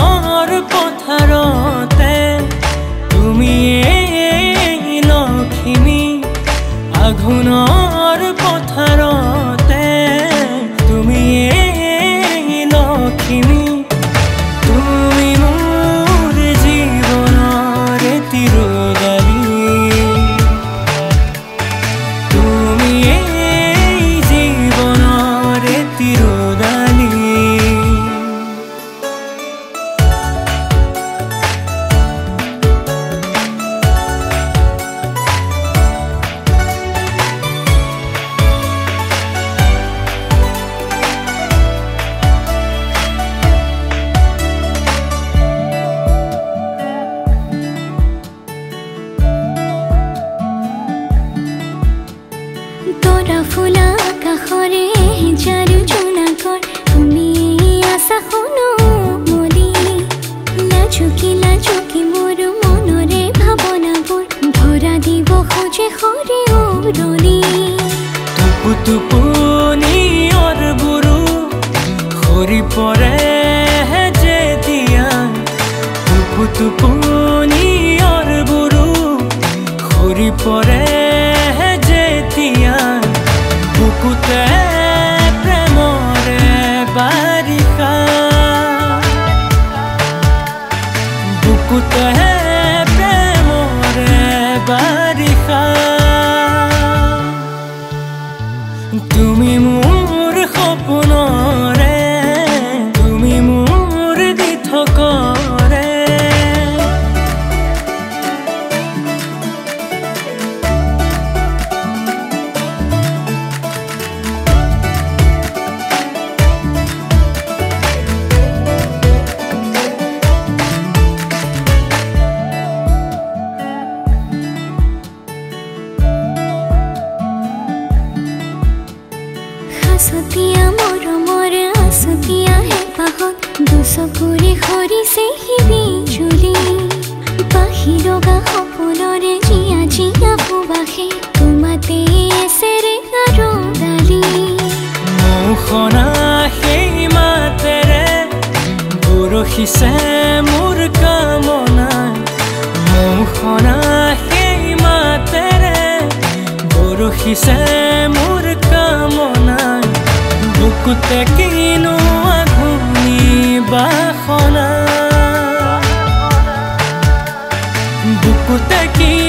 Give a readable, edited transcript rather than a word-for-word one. আমার পথারতে তুমি এই লক্ষ্মী আঘুণর পথারতে তুমি এই লক্ষ্মী তুমি মোর জীবনর তিরোদারি তুমি এই জীবনর তিরোদারি ফুলা কাষৰে জাৰু জোনাকৰ তুমি আছা শুনো মৰি লাজুকি মোৰ মনৰে ভাৱনাবোৰ ভৰা দিব খোজে সৰে উৰণি টুপু টুপুনি অৰবুৰু খৰি পৰে যেতিয়া টুপু টুপুনি অৰবুৰু খৰি পৰে কুতে প্রেমরে বারিকা বুকুতে প্রেমরে বারিকা তুমি মোর সপোনরে তুমি মোর দিঠকরে সতিয়া মোর মোর সতিয়া হে পাহত দুসকুরে খরি সেহিবি জুলি বাহিৰগা সপোনৰে জিয়া জিয়া বুবাহে তোমাতে এসেৰে আৰু দালি মুখনা সেই মাতেৰে বৰষিছে মোৰ কামনা মুখনা সেই মাতেৰে বৰষিছে মোৰ কামনা বুকুতে কিনো আগুনি বাসনা বুকুতে কি